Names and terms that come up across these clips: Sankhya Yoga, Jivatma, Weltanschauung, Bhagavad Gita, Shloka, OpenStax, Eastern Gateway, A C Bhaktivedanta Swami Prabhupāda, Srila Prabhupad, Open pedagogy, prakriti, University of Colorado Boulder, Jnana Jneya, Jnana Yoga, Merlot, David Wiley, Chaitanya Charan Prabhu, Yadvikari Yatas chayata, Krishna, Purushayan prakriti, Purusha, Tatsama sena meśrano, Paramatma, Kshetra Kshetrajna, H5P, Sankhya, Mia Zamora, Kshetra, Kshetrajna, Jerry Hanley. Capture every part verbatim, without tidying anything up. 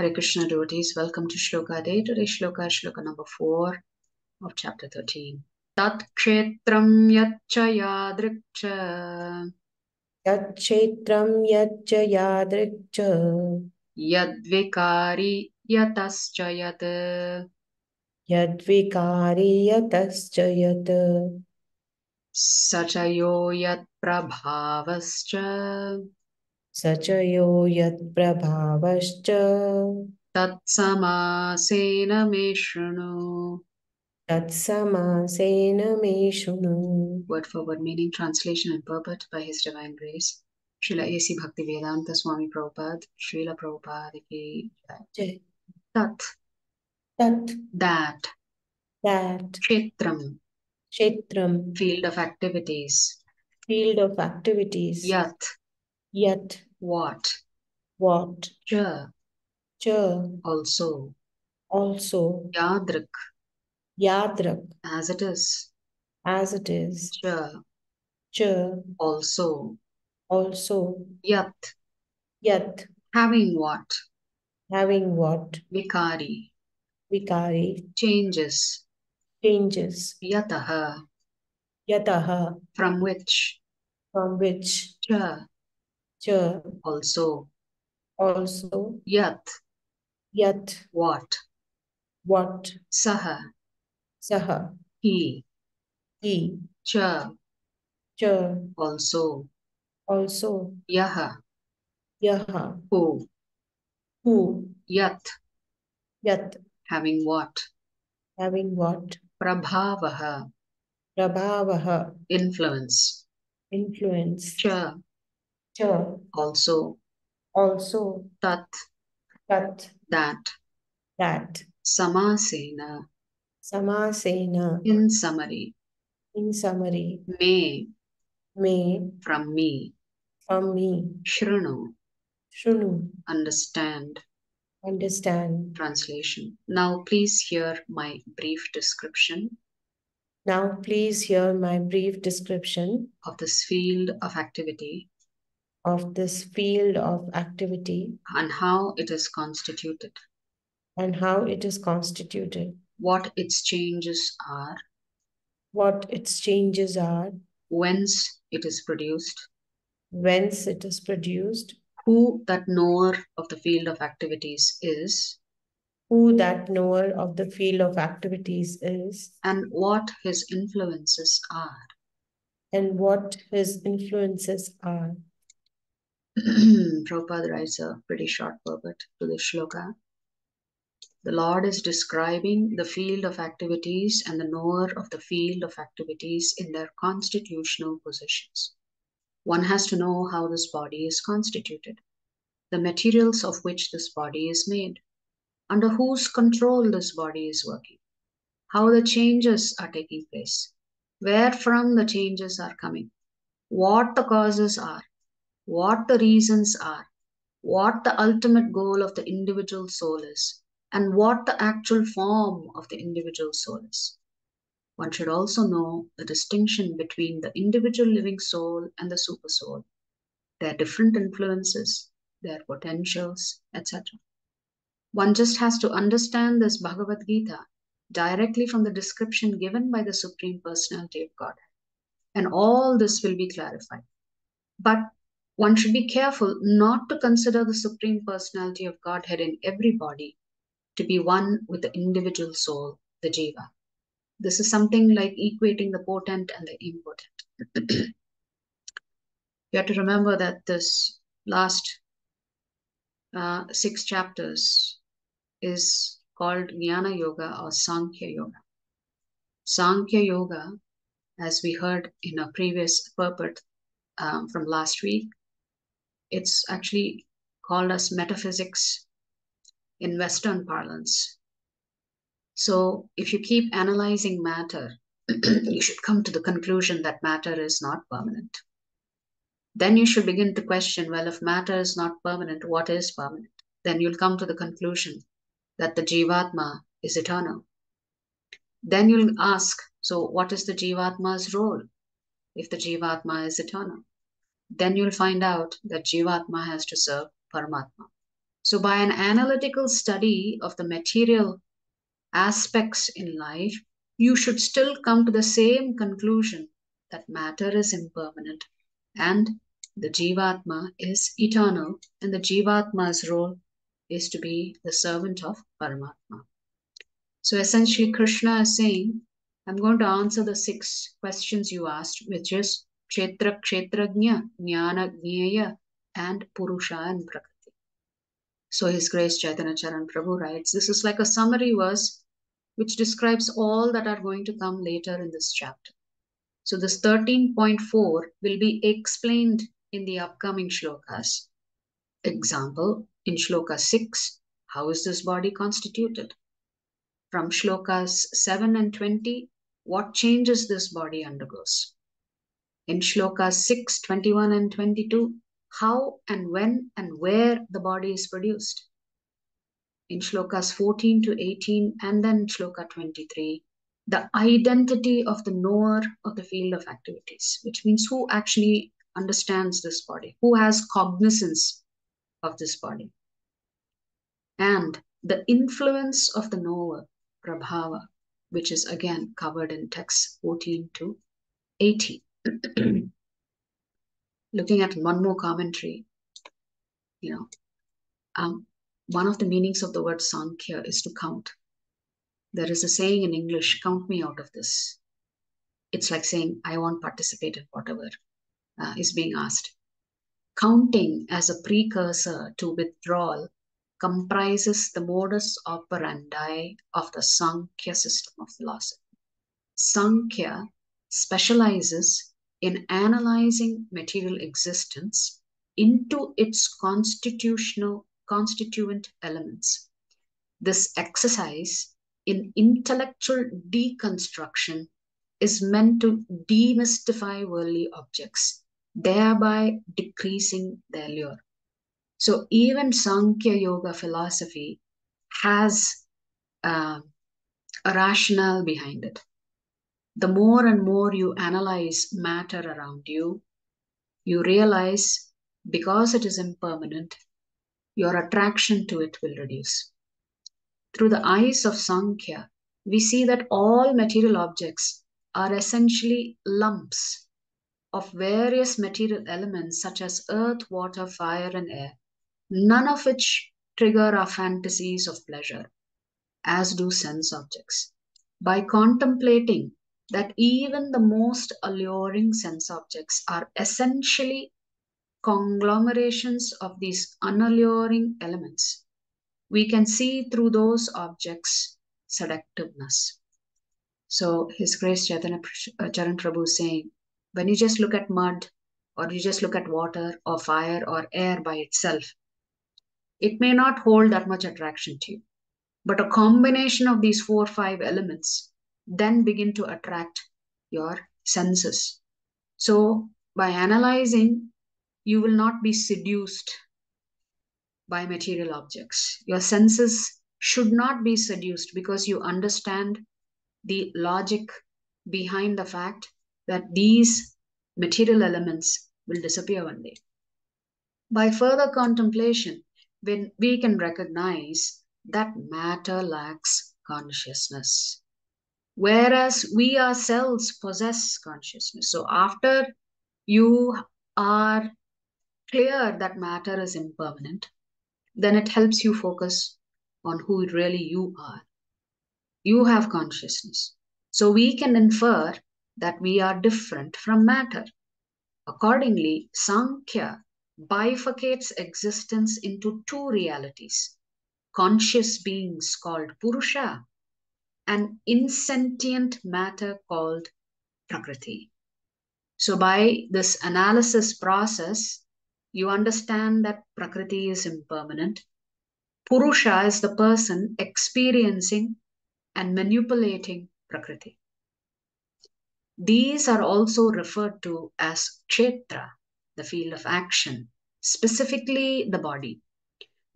Hare Krishna devotees, welcome to Shloka Day. Today Shloka is Shloka number four of chapter thirteen. Tat Kshetram Yatcha Yadrikcha Tat Kshetram Yatcha Yadrikcha Yadvikari Yatas chayata Yadvikari Yatas chayata Sachayo Yat Prabhavascha Sachayo Yat Prabhavascha Tatsama sena meśrano Tatsama sena meśrano. Word for word meaning, translation and purport by His Divine Grace, Śrīla A C Bhaktivedanta Swami Prabhupāda, Śrīla Prabhupada ki jai. Tat. Tat. That. That. Kshetram. Kshetram. Field of activities. Field of activities. Yat. Yet. What. What. Cha. Cha. Also. Also. Yadrik. Yadrik. As it is. As it is. Cha. Cha. Also. Also. Yat. Yat. Having what. Having what. Vikari. Vikari. Changes. Changes. Yataha. Yataha. From which. From which. Cha. Cha. Also. Also. Yat. Yat. What. What. Saha. Saha. He. He. Cha. Cha. Also. Also. Yaha. Yaha. Who. Who. Yat. Yat. Having what. Having what. Prabhavaha. Prabhavaha. Influence. Influence. Cha. Cha. Also. Also. Tat. Tat. That. That. Samasena. Samasena. In summary. In summary. Me. Me. From me. From me. Shrunu. Shrunu. Understand. Understand. Translation. Now please hear my brief description. Now please hear my brief description of this field of activity. Of this field of activity. And how it is constituted. And how it is constituted. What its changes are. What its changes are. Whence it is produced. Whence it is produced. Who that knower of the field of activities is. Who that knower of the field of activities is. And what his influences are. And what his influences are. Prabhupada writes a pretty short purport to the shloka. The Lord is describing the field of activities and the knower of the field of activities in their constitutional positions. One has to know how this body is constituted, the materials of which this body is made, under whose control this body is working, how the changes are taking place, wherefrom the changes are coming, what the causes are, what the reasons are, what the ultimate goal of the individual soul is, and what the actual form of the individual soul is. One should also know the distinction between the individual living soul and the supersoul, their different influences, their potentials, et cetera. One just has to understand this Bhagavad Gita directly from the description given by the Supreme Personality of Godhead, and all this will be clarified. But one should be careful not to consider the Supreme Personality of Godhead in every body to be one with the individual soul, the jiva. This is something like equating the potent and the impotent. You have to remember that this last uh, six chapters is called Jnana Yoga or Sankhya Yoga. Sankhya Yoga, as we heard in a previous purport um, from last week, it's actually called as metaphysics in Western parlance. So if you keep analyzing matter, you should come to the conclusion that matter is not permanent. Then you should begin to question, well, if matter is not permanent, what is permanent? Then you'll come to the conclusion that the Jivatma is eternal. Then you'll ask, so what is the Jivatma's role if the Jivatma is eternal? Then you'll find out that Jivatma has to serve Paramatma. So by an analytical study of the material aspects in life, you should still come to the same conclusion that matter is impermanent and the Jivatma is eternal, and the Jivatma's role is to be the servant of Paramatma. So essentially Krishna is saying, I'm going to answer the six questions you asked, which is Kshetra Kshetrajna, Jnana Jneya, and Purushayan prakriti. So His Grace Chaitanya Charan Prabhu writes, this is like a summary verse which describes all that are going to come later in this chapter. So this thirteen point four will be explained in the upcoming shlokas. Example, in shloka six, how is this body constituted? From shlokas seven and twenty, what changes this body undergoes? In shlokas six, twenty-one and twenty-two, how and when and where the body is produced? In shlokas fourteen to eighteen and then shloka twenty-three, the identity of the knower of the field of activities, which means who actually understands this body, who has cognizance of this body, and the influence of the knower, Prabhava, which is again covered in texts fourteen to eighteen. Looking at one more commentary, you know, um, one of the meanings of the word Sankhya is to count. There is a saying in English, count me out of this. It's like saying, I won't participate in whatever uh, is being asked. Counting as a precursor to withdrawal comprises the modus operandi of the Sankhya system of philosophy. Sankhya specializes in analyzing material existence into its constitutional constituent elements. This exercise in intellectual deconstruction is meant to demystify worldly objects, thereby decreasing their lure. So even Sankhya Yoga philosophy has uh, a rationale behind it. The more and more you analyze matter around you, you realize because it is impermanent, your attraction to it will reduce. Through the eyes of Sankhya, we see that all material objects are essentially lumps of various material elements such as earth, water, fire, and air, none of which trigger our fantasies of pleasure, as do sense objects. By contemplating that even the most alluring sense objects are essentially conglomerations of these unalluring elements, we can see through those objects seductiveness. So His Grace Chaitanya Charan Prabhu is saying, when you just look at mud, or you just look at water, or fire, or air by itself, it may not hold that much attraction to you. But a combination of these four or five elements then begin to attract your senses. So by analyzing, you will not be seduced by material objects. Your senses should not be seduced because you understand the logic behind the fact that these material elements will disappear one day. By further contemplation, when we can recognize that matter lacks consciousness, whereas we ourselves possess consciousness. So after you are clear that matter is impermanent, then it helps you focus on who really you are. You have consciousness. So we can infer that we are different from matter. Accordingly, Sankhya bifurcates existence into two realities: conscious beings called Purusha and insentient matter called prakriti. So by this analysis process, you understand that prakriti is impermanent. Purusha is the person experiencing and manipulating prakriti. These are also referred to as Kshetra, the field of action, specifically the body,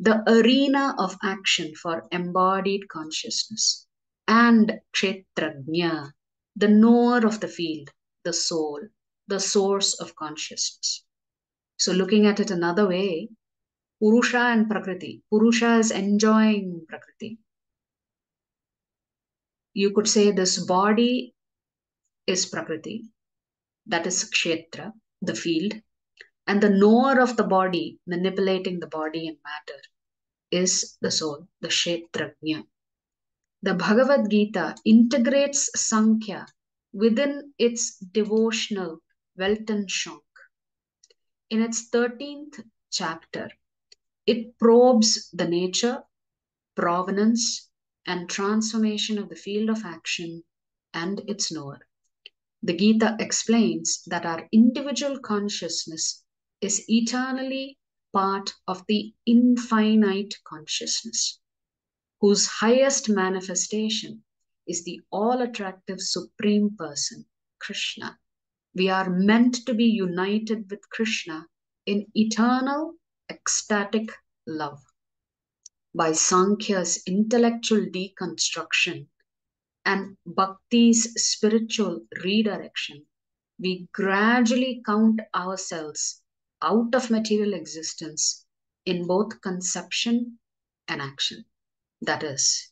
the arena of action for embodied consciousness, and Kshetrajna, the knower of the field, the soul, the source of consciousness. So looking at it another way, Purusha and prakriti. Purusha is enjoying prakriti. You could say this body is prakriti. That is kshetra, the field. And the knower of the body, manipulating the body and matter, is the soul, the Kshetrajna. The Bhagavad Gita integrates Sankhya within its devotional Weltanschauung. In its thirteenth chapter, it probes the nature, provenance, and transformation of the field of action and its knower. The Gita explains that our individual consciousness is eternally part of the infinite consciousness, whose highest manifestation is the all-attractive Supreme Person, Krishna. We are meant to be united with Krishna in eternal ecstatic love. By Sankhya's intellectual deconstruction and Bhakti's spiritual redirection, we gradually count ourselves out of material existence in both conception and action. That is,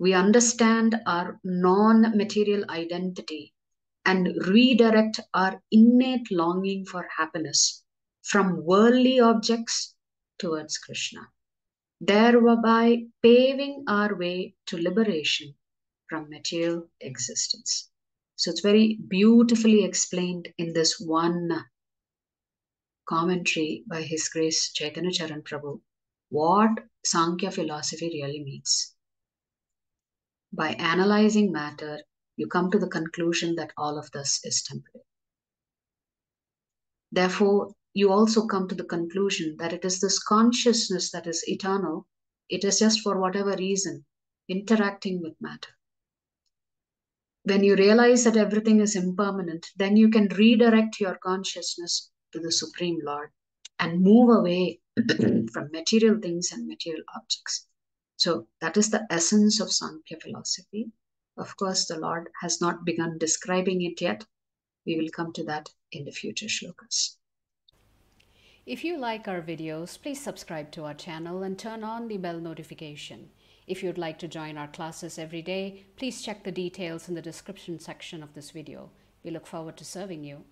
we understand our non-material identity and redirect our innate longing for happiness from worldly objects towards Krishna, thereby paving our way to liberation from material existence. So it's very beautifully explained in this one commentary by His Grace Chaitanya Charan Prabhu, what Sankhya philosophy really means. By analyzing matter, you come to the conclusion that all of this is temporary. Therefore, you also come to the conclusion that it is this consciousness that is eternal. It is just for whatever reason, interacting with matter. When you realize that everything is impermanent, then you can redirect your consciousness to the Supreme Lord and move away from material things and material objects. So that is the essence of Sankhya philosophy. Of course, the Lord has not begun describing it yet. We will come to that in the future shlokas. If you like our videos, please subscribe to our channel and turn on the bell notification. If you'd like to join our classes every day, please check the details in the description section of this video. We look forward to serving you.